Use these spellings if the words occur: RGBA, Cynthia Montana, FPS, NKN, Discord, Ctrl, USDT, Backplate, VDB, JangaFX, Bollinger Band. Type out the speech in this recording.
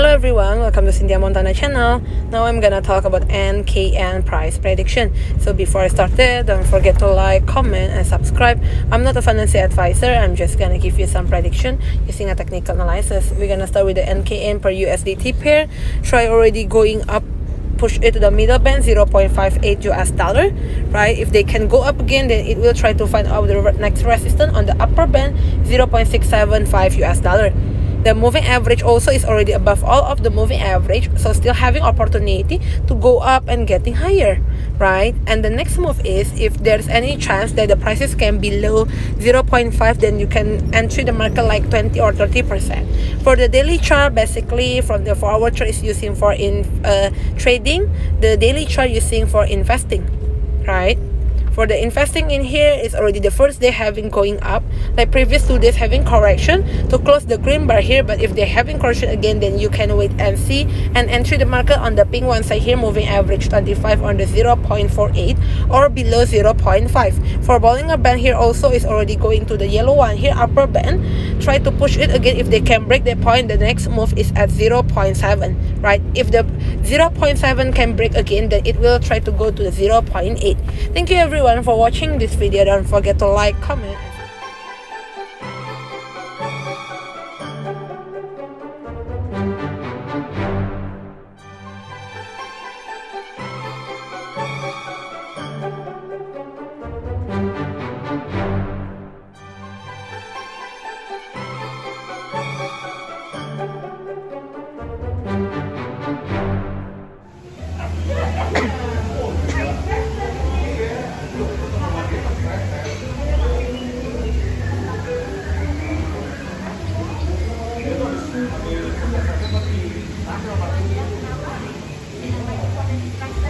Hello everyone, welcome to Cynthia Montana channel. Now I'm gonna talk about NKN price prediction. So before I start there, don't forget to like, comment and subscribe. I'm not a financial advisor, I'm just gonna give you some prediction using a technical analysis. We're gonna start with the NKN per USDT pair. Try already going up, push it to the middle band, 0.58 US dollar, right? If they can go up again, then it will try to find out the next resistance on the upper band, 0.675 US dollar. The moving average also is already above all of the moving average, so still having opportunity to go up and getting higher, right? And the next move is if there's any chance that the prices can below 0.5, then you can enter the market like 20% or 30%. For the daily chart, basically from the forward chart is using for in trading, the daily chart using for investing, right? For the investing in here is already the first day having going up, like previous 2 days having correction to close the green bar here. But if they having correction again, then you can wait and see and enter the market on the pink one side here, moving average 25 on the 0.48 or below 0.5. For Bollinger Band here also is already going to the yellow one here, upper band. Try to push it again. If they can break the point, the next move is at 0.7, right? If the 0.7 can break again, then it will try to go to the 0.8. Thank you everyone for watching this video. Don't forget to like, comment. Thank you.